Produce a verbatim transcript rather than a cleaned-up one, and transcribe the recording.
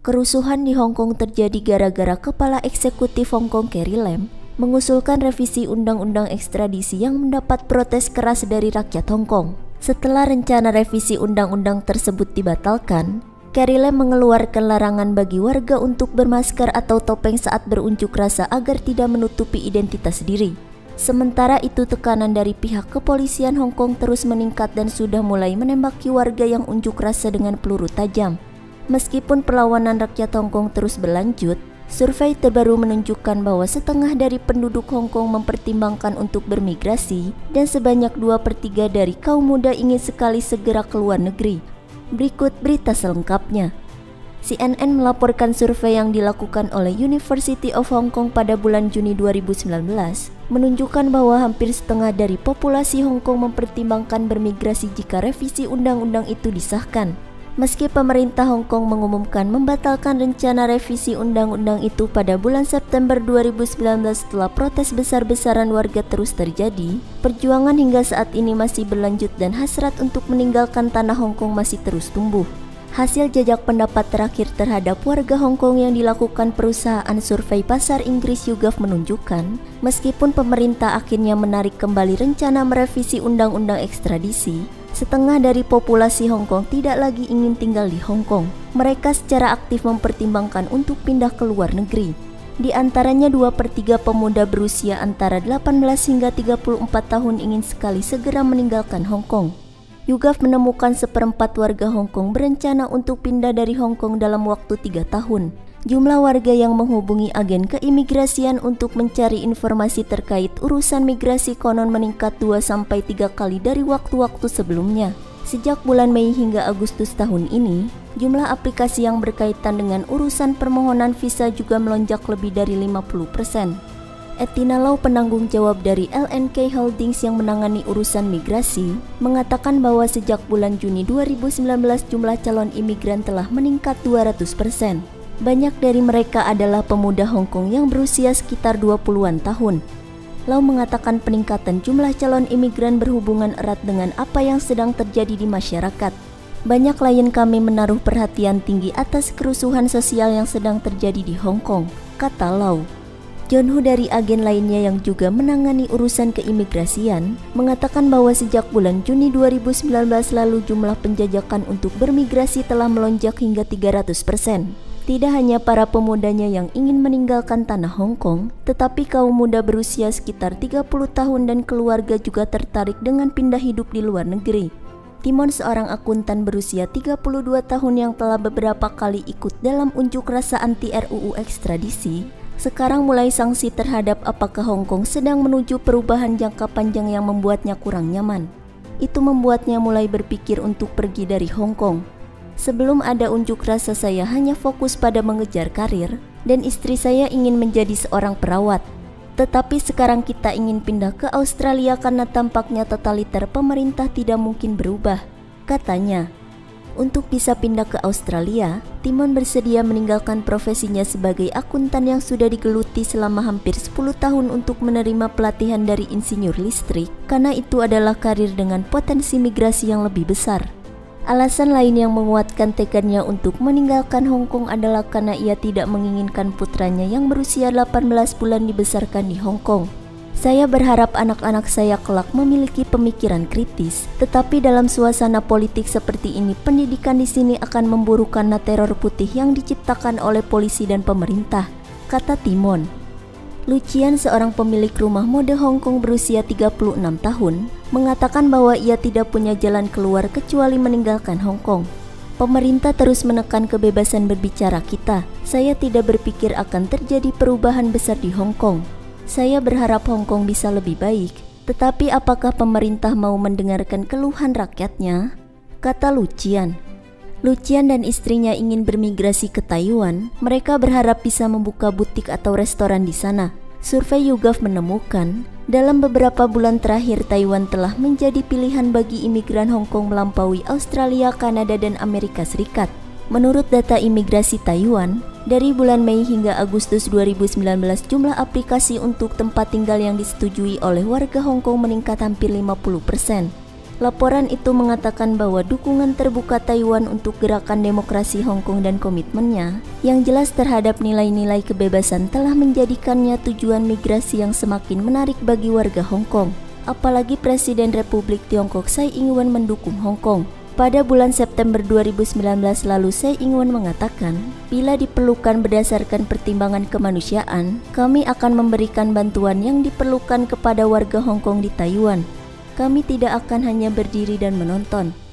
Kerusuhan di Hong Kong terjadi gara-gara kepala eksekutif Hong Kong Carrie Lam mengusulkan revisi undang-undang ekstradisi yang mendapat protes keras dari rakyat Hong Kong. Setelah rencana revisi undang-undang tersebut dibatalkan, Carrie Lam mengeluarkan larangan bagi warga untuk bermasker atau topeng saat berunjuk rasa agar tidak menutupi identitas diri. Sementara itu, tekanan dari pihak kepolisian Hong Kong terus meningkat dan sudah mulai menembaki warga yang unjuk rasa dengan peluru tajam. Meskipun perlawanan rakyat Hong Kong terus berlanjut, survei terbaru menunjukkan bahwa setengah dari penduduk Hong Kong mempertimbangkan untuk bermigrasi dan sebanyak dua per tiga dari kaum muda ingin sekali segera ke luar negeri. Berikut berita selengkapnya. C N N melaporkan survei yang dilakukan oleh University of Hong Kong pada bulan Juni dua ribu sembilan belas menunjukkan bahwa hampir setengah dari populasi Hong Kong mempertimbangkan bermigrasi jika revisi undang-undang itu disahkan. Meski pemerintah Hong Kong mengumumkan membatalkan rencana revisi undang-undang itu pada bulan September dua ribu sembilan belas setelah protes besar-besaran warga terus terjadi, perjuangan hingga saat ini masih berlanjut dan hasrat untuk meninggalkan tanah Hong Kong masih terus tumbuh. Hasil jajak pendapat terakhir terhadap warga Hong Kong yang dilakukan perusahaan survei pasar Inggris YouGov menunjukkan, meskipun pemerintah akhirnya menarik kembali rencana merevisi undang-undang ekstradisi, setengah dari populasi Hong Kong tidak lagi ingin tinggal di Hong Kong. Mereka secara aktif mempertimbangkan untuk pindah ke luar negeri. Di antaranya dua per tiga pemuda berusia antara delapan belas hingga tiga puluh empat tahun ingin sekali segera meninggalkan Hong Kong. YouGov menemukan seperempat warga Hong Kong berencana untuk pindah dari Hong Kong dalam waktu tiga tahun. Jumlah warga yang menghubungi agen keimigrasian untuk mencari informasi terkait urusan migrasi konon meningkat dua sampai tiga kali dari waktu-waktu sebelumnya. Sejak bulan Mei hingga Agustus tahun ini, jumlah aplikasi yang berkaitan dengan urusan permohonan visa juga melonjak lebih dari lima puluh persen. Etina Lau, penanggung jawab dari L N K Holdings yang menangani urusan migrasi, mengatakan bahwa sejak bulan Juni dua ribu sembilan belas jumlah calon imigran telah meningkat dua ratus persen. Banyak dari mereka adalah pemuda Hong Kong yang berusia sekitar dua puluhan tahun. Lau mengatakan peningkatan jumlah calon imigran berhubungan erat dengan apa yang sedang terjadi di masyarakat. Banyak klien kami menaruh perhatian tinggi atas kerusuhan sosial yang sedang terjadi di Hong Kong, kata Lau. John Hu dari agen lainnya yang juga menangani urusan keimigrasian mengatakan bahwa sejak bulan Juni dua ribu sembilan belas lalu jumlah penjajakan untuk bermigrasi telah melonjak hingga tiga ratus persen. Tidak hanya para pemudanya yang ingin meninggalkan tanah Hong Kong, tetapi kaum muda berusia sekitar tiga puluh tahun dan keluarga juga tertarik dengan pindah hidup di luar negeri. Timon, seorang akuntan berusia tiga puluh dua tahun yang telah beberapa kali ikut dalam unjuk rasa anti R U U ekstradisi, sekarang mulai sangsi terhadap apakah Hong Kong sedang menuju perubahan jangka panjang yang membuatnya kurang nyaman. Itu membuatnya mulai berpikir untuk pergi dari Hong Kong. Sebelum ada unjuk rasa, saya hanya fokus pada mengejar karir, dan istri saya ingin menjadi seorang perawat. Tetapi sekarang kita ingin pindah ke Australia karena tampaknya totaliter pemerintah tidak mungkin berubah, katanya. Untuk bisa pindah ke Australia, Timon bersedia meninggalkan profesinya sebagai akuntan yang sudah digeluti selama hampir sepuluh tahun untuk menerima pelatihan dari insinyur listrik, karena itu adalah karir dengan potensi migrasi yang lebih besar. Alasan lain yang menguatkan tekadnya untuk meninggalkan Hong Kong adalah karena ia tidak menginginkan putranya yang berusia delapan belas bulan dibesarkan di Hong Kong. Saya berharap anak-anak saya kelak memiliki pemikiran kritis, tetapi dalam suasana politik seperti ini pendidikan di sini akan memburuk karena teror putih yang diciptakan oleh polisi dan pemerintah, kata Timon. Lucian, seorang pemilik rumah mode Hong Kong berusia tiga puluh enam tahun, mengatakan bahwa ia tidak punya jalan keluar kecuali meninggalkan Hong Kong. Pemerintah terus menekan kebebasan berbicara kita. Saya tidak berpikir akan terjadi perubahan besar di Hong Kong. Saya berharap Hong Kong bisa lebih baik, tetapi apakah pemerintah mau mendengarkan keluhan rakyatnya? Kata Lucian. Lucian dan istrinya ingin bermigrasi ke Taiwan. Mereka berharap bisa membuka butik atau restoran di sana. Survei YouGov menemukan, dalam beberapa bulan terakhir Taiwan telah menjadi pilihan bagi imigran Hong Kong melampaui Australia, Kanada, dan Amerika Serikat. Menurut data imigrasi Taiwan, dari bulan Mei hingga Agustus dua ribu sembilan belas jumlah aplikasi untuk tempat tinggal yang disetujui oleh warga Hong Kong meningkat hampir lima puluh persen. Laporan itu mengatakan bahwa dukungan terbuka Taiwan untuk gerakan demokrasi Hong Kong dan komitmennya yang jelas terhadap nilai-nilai kebebasan telah menjadikannya tujuan migrasi yang semakin menarik bagi warga Hong Kong. Apalagi Presiden Republik Tiongkok Tsai Ing-wen mendukung Hong Kong. Pada bulan September dua ribu sembilan belas lalu, Tsai Ing-wen mengatakan, "Bila diperlukan berdasarkan pertimbangan kemanusiaan, kami akan memberikan bantuan yang diperlukan kepada warga Hong Kong di Taiwan. Kami tidak akan hanya berdiri dan menonton."